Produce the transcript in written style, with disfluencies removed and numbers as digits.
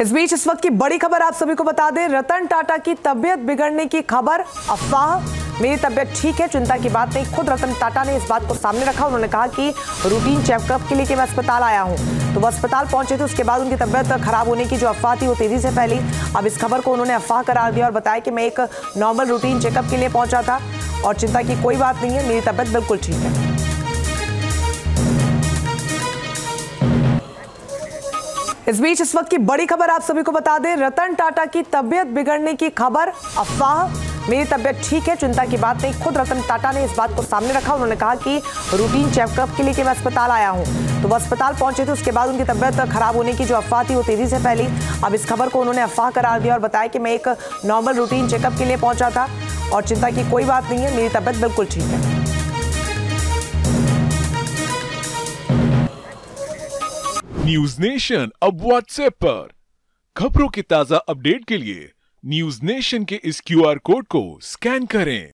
इस बीच इस वक्त की बड़ी खबर आप सभी को बता दें, रतन टाटा की तबीयत बिगड़ने की खबर अफवाह। मेरी तबीयत ठीक है, चिंता की बात नहीं। खुद रतन टाटा ने इस बात को सामने रखा। उन्होंने कहा कि रूटीन चेकअप के लिए कि मैं अस्पताल आया हूं, तो वह अस्पताल पहुंचे थे। उसके बाद उनकी तबीयत खराब होने की जो अफवाह थी वो तेजी से फैली। अब इस खबर को उन्होंने अफवाह करार दिया और बताया कि मैं एक नॉर्मल रूटीन चेकअप के लिए पहुंचा था और चिंता की कोई बात नहीं है, मेरी तबीयत बिल्कुल ठीक है। इस बीच इस वक्त की बड़ी खबर आप सभी को बता दें, रतन टाटा की तबीयत बिगड़ने की खबर अफवाह। मेरी तबीयत ठीक है, चिंता की बात नहीं। खुद रतन टाटा ने इस बात को सामने रखा। उन्होंने कहा कि रूटीन चेकअप के लिए कि मैं अस्पताल आया हूं, तो वह अस्पताल पहुंचे थे। उसके बाद उनकी तबीयत खराब होने की जो अफवाह थी वो तेजी से फैली। अब इस खबर को उन्होंने अफवाह करार दिया और बताया कि मैं एक नॉर्मल रूटीन चेकअप के लिए पहुंचा था और चिंता की कोई बात नहीं है, मेरी तबीयत बिल्कुल ठीक है। न्यूज नेशन अब व्हाट्सएप पर खबरों के ताजा अपडेट के लिए न्यूज नेशन के इस QR कोड को स्कैन करें।